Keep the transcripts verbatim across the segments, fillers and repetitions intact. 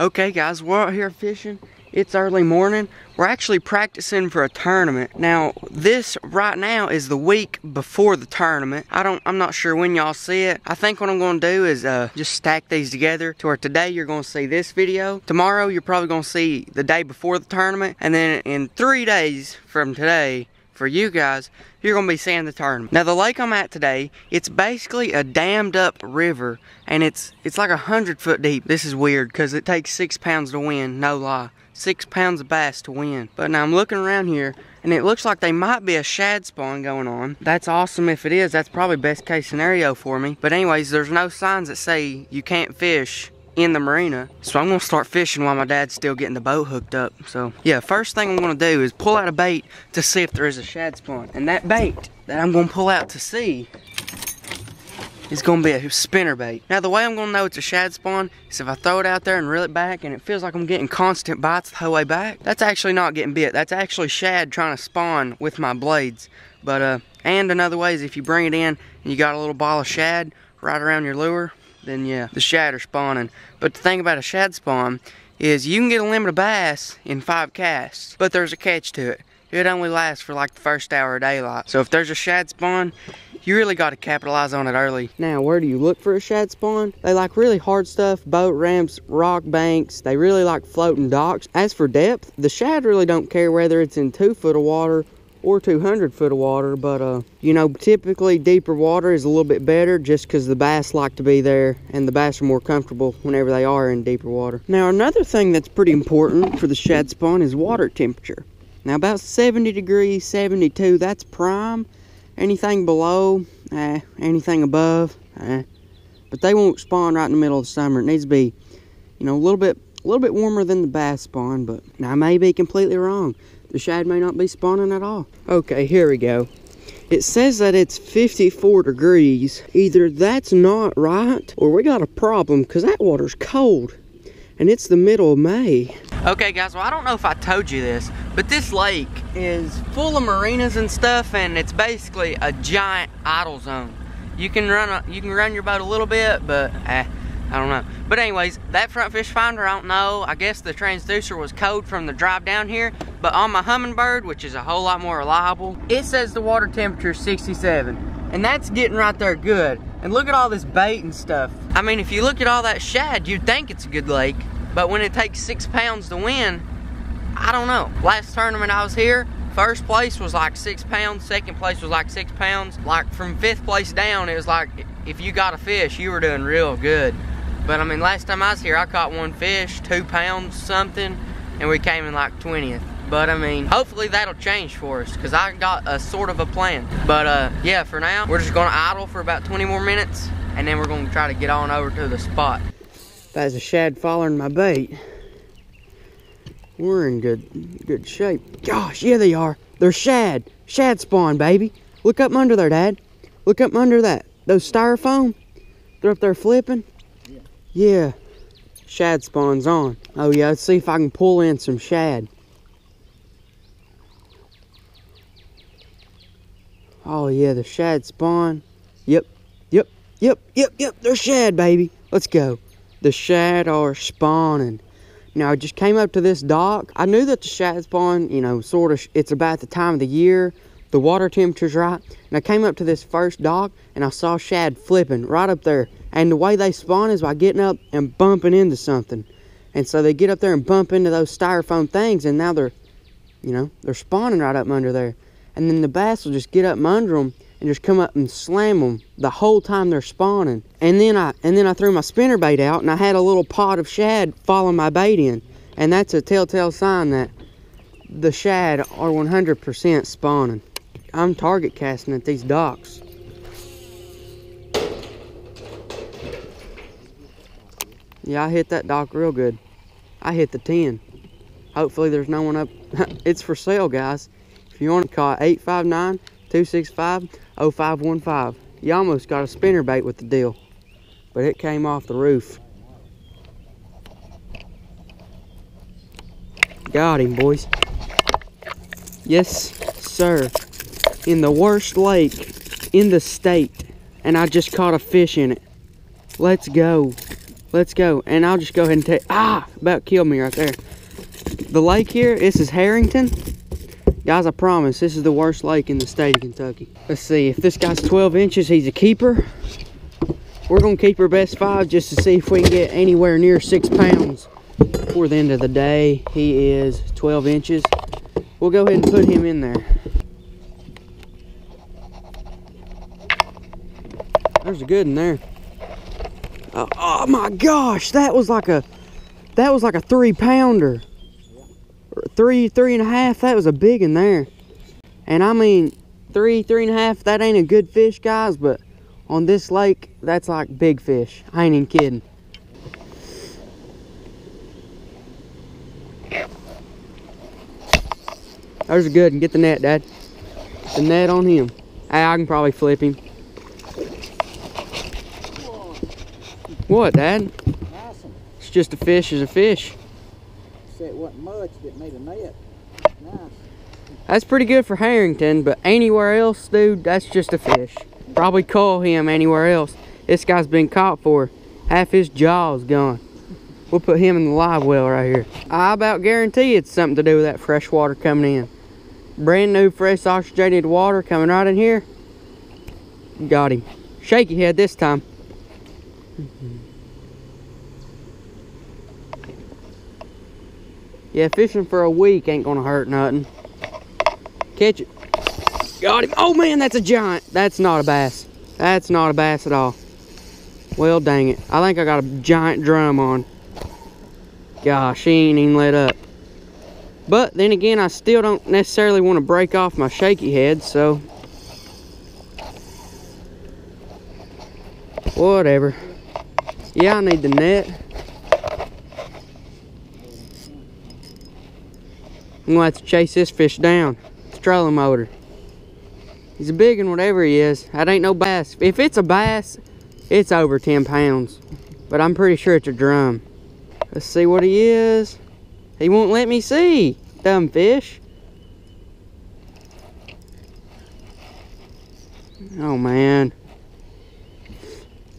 Okay guys, we're out here fishing. It's early morning. We're actually practicing for a tournament. Now, this right now is the week before the tournament. I don't, I'm not sure when y'all see it. I think what I'm gonna do is uh, just stack these together to where today you're gonna see this video. Tomorrow you're probably gonna see the day before the tournament. And then in three days from today, for you guys, you're gonna be seeing the tournament. Now the lake I'm at today, it's basically a dammed up river, and it's it's like a hundred foot deep. This is weird because it takes six pounds to win, no lie. Six pounds of bass to win. But now I'm looking around here, and it looks like there might be a shad spawn going on. That's awesome if it is. That's probably best case scenario for me. But anyways, there's no signs that say you can't fish in the marina, so I'm gonna start fishing while my dad's still getting the boat hooked up. So yeah, first thing I'm gonna do is pull out a bait to see if there is a shad spawn, and that bait that I'm gonna pull out to see is gonna be a spinner bait. Now the way I'm gonna know it's a shad spawn is if I throw it out there and reel it back, and it feels like I'm getting constant bites the whole way back. That's actually not getting bit. That's actually shad trying to spawn with my blades. But uh, and another way is if you bring it in and you got a little ball of shad right around your lure, then yeah, the shad are spawning. But the thing about a shad spawn is you can get a limit of bass in five casts, but there's a catch to it. It only lasts for like the first hour of daylight. So if there's a shad spawn, you really got to capitalize on it early. Now, where do you look for a shad spawn? They like really hard stuff, boat ramps, rock banks. They really like floating docks. As for depth, the shad really don't care whether it's in two foot of water or two hundred foot of water, but uh, you know, typically deeper water is a little bit better just because the bass like to be there, and the bass are more comfortable whenever they are in deeper water. Now another thing that's pretty important for the shad spawn is water temperature. Now about seventy degrees, seventy-two, that's prime. Anything below, eh, anything above, eh. But they won't spawn right in the middle of the summer. It needs to be, you know, a little bit a little bit warmer than the bass spawn, but I may be completely wrong. The shad may not be spawning at all. Okay, here we go. It says that it's fifty-four degrees. Either that's not right, or we got a problem, because that water's cold, and it's the middle of May. Okay guys, well I don't know if I told you this, but this lake is full of marinas and stuff, and it's basically a giant idle zone. You can run a, you can run your boat a little bit, but eh, I don't know. But anyways, that front fish finder, I don't know. I guess the transducer was cold from the drive down here. But on my Humminbird, which is a whole lot more reliable, it says the water temperature is sixty-seven. And that's getting right there good. And look at all this bait and stuff. I mean, if you look at all that shad, you'd think it's a good lake. But when it takes six pounds to win, I don't know. Last tournament I was here, first place was like six pounds. Second place was like six pounds. Like from fifth place down, it was like if you got a fish, you were doing real good. But I mean, last time I was here, I caught one fish, two pounds something, and we came in like twentieth. But I mean, hopefully that'll change for us, because I got a sort of a plan. But uh, yeah, for now, we're just gonna idle for about twenty more minutes, and then we're gonna try to get on over to the spot. That's a shad following my bait. We're in good, good shape. Gosh, yeah they are. They're shad. Shad spawn, baby. Look up under there, Dad. Look up under that. Those styrofoam, they're up there flipping. Yeah, shad spawn's on. Oh yeah, let's see if I can pull in some shad. Oh yeah, the shad spawn. Yep, yep, yep, yep, yep, they're shad, baby. Let's go. The shad are spawning. Now, I just came up to this dock. I knew that the shad spawn, you know, sort of, it's about the time of the year. The water temperature's right. And I came up to this first dock, and I saw shad flipping right up there. And the way they spawn is by getting up and bumping into something. And so they get up there and bump into those styrofoam things, and now they're, you know, they're spawning right up under there. And then the bass will just get up under them and just come up and slam them the whole time they're spawning. And then I and then I threw my spinnerbait out, and I had a little pod of shad following my bait in. And that's a telltale sign that the shad are one hundred percent spawning. I'm target casting at these docks. Yeah, I hit that dock real good. I hit the ten. Hopefully there's no one up. It's for sale, guys. If you want to call eight five nine, two six five, oh five one five. You almost got a spinnerbait with the deal, but it came off the roof. Got him, boys. Yes, sir. In the worst lake in the state, and I just caught a fish in it. Let's go. Let's go. And I'll just go ahead and take... Ah! About killed me right there. The lake here, this is Harrington. Guys, I promise, this is the worst lake in the state of Kentucky. Let's see. If this guy's twelve inches, he's a keeper. We're going to keep our best five just to see if we can get anywhere near six pounds. Before the end of the day, he is twelve inches. We'll go ahead and put him in there. There's a good in there. Uh, oh my gosh, that was like a that was like a three pounder. Three, three and a half, that was a big in there. And I mean three, three and a half, that ain't a good fish, guys, but on this lake, that's like big fish. I ain't even kidding. There's a good one. Get the net, Dad. The net on him. Hey, I can probably flip him. What, Dad? Nice one. It's just a fish is a fish. Said it wasn't much that made a net. Nice. That's pretty good for Harrington, but anywhere else, dude, that's just a fish. Probably call him anywhere else. This guy's been caught for half his jaw's gone. We'll put him in the live well right here. I about guarantee it's something to do with that fresh water coming in. Brand new, fresh, oxygenated water coming right in here. Got him. Shaky head this time. Yeah, fishing for a week ain't gonna hurt nothing. Catch it. Got him. Oh man, that's a giant. That's not a bass. That's not a bass at all. Well, dang it. I think I got a giant drum on. Gosh, she ain't even let up. But then again, I still don't necessarily want to break off my shaky head, so whatever. Yeah, I need the net. I'm gonna have to chase this fish down. It's a trolling motor. He's a big one, whatever he is. That ain't no bass. If it's a bass, it's over ten pounds. But I'm pretty sure it's a drum. Let's see what he is. He won't let me see, dumb fish. Oh man.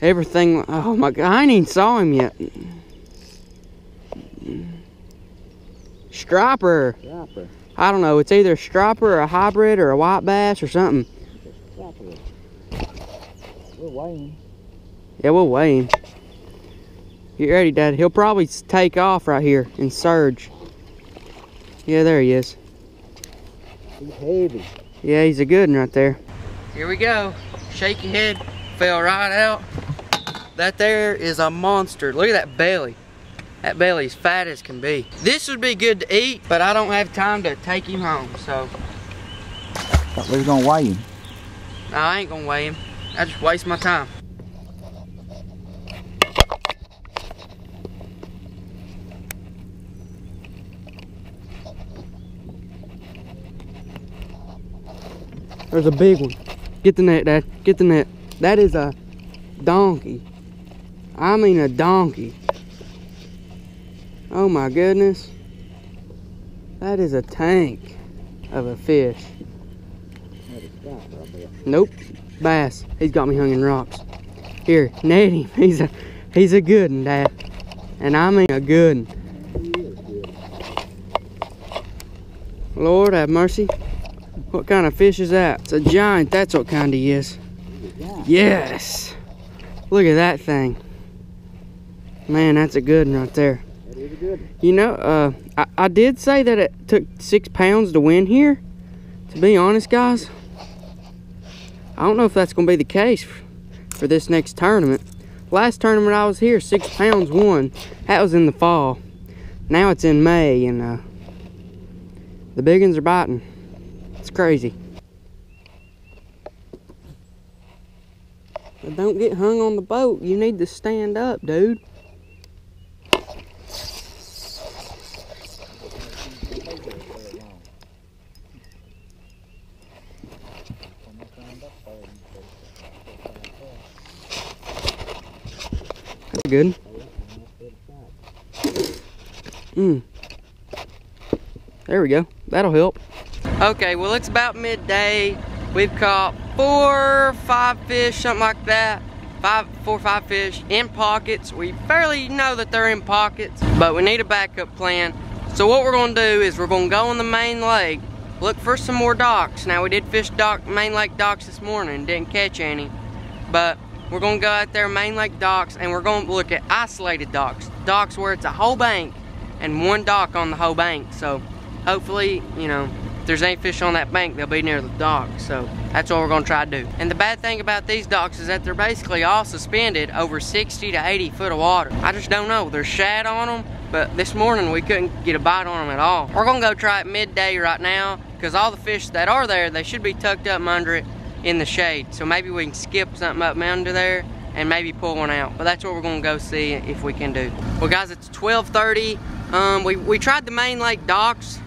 Everything, oh my God, I ain't even saw him yet. Striper. Striper. I don't know, it's either a striper or a hybrid or a white bass or something. We're weighing. Yeah, we'll weigh him. Get ready, Dad. He'll probably take off right here and surge. Yeah, there he is. He's heavy. Yeah, he's a good one right there. Here we go. Shaky head. Fell right out. That there is a monster. Look at that belly. That belly's fat as can be. This would be good to eat, but I don't have time to take him home, so. Thought we was gonna weigh him. No, I ain't gonna weigh him. I just waste my time. There's a big one. Get the net, Dad. Get the net. That is a donkey. I mean a donkey. Oh my goodness. That is a tank of a fish. Nope. Bass. He's got me hung in rocks. Here, net him. He's a he's a good one, Dad. And I mean a good one. Lord have mercy. What kind of fish is that? It's a giant, that's what kind he is. Yes, look at that thing, man. That's a good one right there. That is a good one. You know, uh I, I did say that it took six pounds to win here. To be honest, guys, I don't know if that's gonna be the case for this next tournament. Last tournament I was here, six pounds won. That was in the fall. Now it's in May, and uh the big ones are biting. It's crazy. But don't get hung on the boat. You need to stand up, dude. That's good. Mm. There we go. That'll help. Okay, well, it's about midday. We've caught four or five fish, something like that. five, four or five fish in pockets. We barely know that they're in pockets, but we need a backup plan. So what we're gonna do is we're gonna go on the main lake, look for some more docks. Now we did fish dock, main lake docks this morning, didn't catch any, but we're gonna go out there, main lake docks, and we're gonna look at isolated docks, docks where it's a whole bank and one dock on the whole bank. So hopefully, you know, if there's any fish on that bank, they'll be near the dock. So that's what we're gonna try to do. And the bad thing about these docks is that they're basically all suspended over sixty to eighty foot of water. I just don't know, there's shad on them, but this morning we couldn't get a bite on them at all. We're gonna go try it midday right now, because all the fish that are there, they should be tucked up under it in the shade. So maybe we can skip something up under there and maybe pull one out. But that's what we're gonna go see if we can do. Well guys, it's twelve thirty. Um, we, we tried the main lake docks.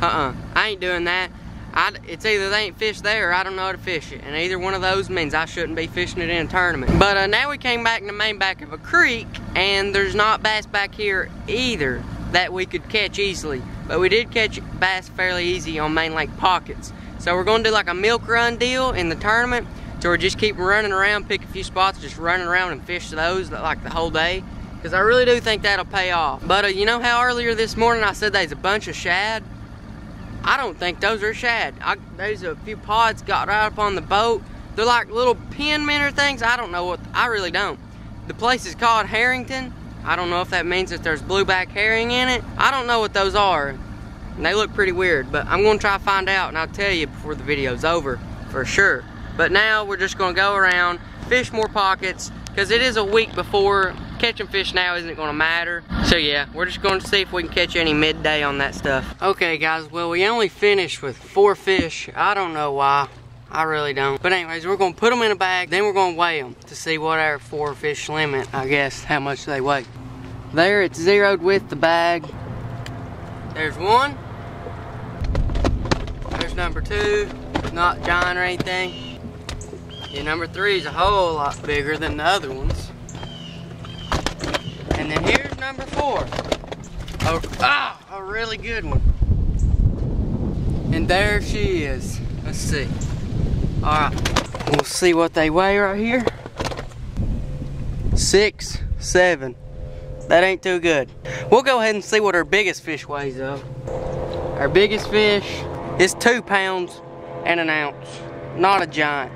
Uh-uh, I ain't doing that. I, it's either they ain't fish there or I don't know how to fish it. And either one of those means I shouldn't be fishing it in a tournament. But uh, now we came back in the main back of a creek, and there's not bass back here either that we could catch easily. But we did catch bass fairly easy on main lake pockets. So we're gonna do like a milk run deal in the tournament. So we're just keep running around, pick a few spots, just running around and fish those like the whole day. Cause I really do think that'll pay off. But uh, you know how earlier this morning I said there's a bunch of shad? I don't think those are shad. I, there's a few pods got right up on the boat. They're like little pin minnow things. I don't know what, I really don't. The place is called Harrington. I don't know if that means that there's blueback herring in it. I don't know what those are. And they look pretty weird, but I'm gonna try to find out, and I'll tell you before the video's over for sure. But now we're just gonna go around, fish more pockets, because it is a week before. Catching fish now isn't gonna matter. So yeah, we're just gonna see if we can catch any midday on that stuff. Okay guys, well we only finished with four fish. I don't know why, I really don't. But anyways, we're gonna put them in a bag, then we're gonna weigh them to see what our four fish limit, I guess, how much they weigh. There, it's zeroed with the bag. There's one. There's number two, not giant or anything. Yeah, number three is a whole lot bigger than the other ones. And then here's number four. Oh, ah, a really good one. And there she is. Let's see. All right, we'll see what they weigh right here. Six, seven. That ain't too good. We'll go ahead and see what our biggest fish weighs though. Our biggest fish is two pounds and an ounce. Not a giant.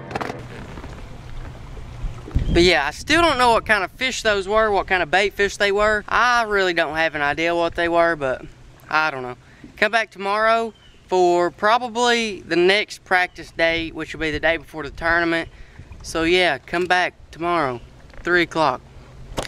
But yeah, I still don't know what kind of fish those were, what kind of bait fish they were. I really don't have an idea what they were, but I don't know. Come back tomorrow for probably the next practice day, which will be the day before the tournament. So yeah, come back tomorrow, three o'clock.